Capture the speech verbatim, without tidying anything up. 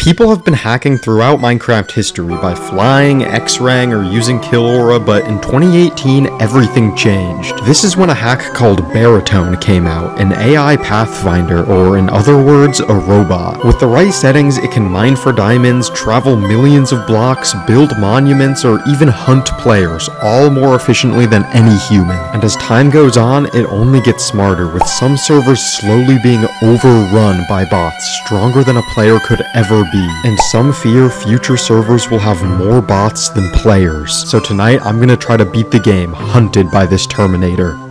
People have been hacking throughout Minecraft history by flying, X-raying, or using kill aura, but in twenty eighteen, everything changed. This is when a hack called Baritone came out, an A I pathfinder, or in other words, a robot. With the right settings, it can mine for diamonds, travel millions of blocks, build monuments, or even hunt players, all more efficiently than any human. And as time goes on, it only gets smarter, with some servers slowly being overrun by bots, stronger than a player could ever be. And some fear future servers will have more bots than players. So tonight, I'm gonna try to beat the game, hunted by this Terminator.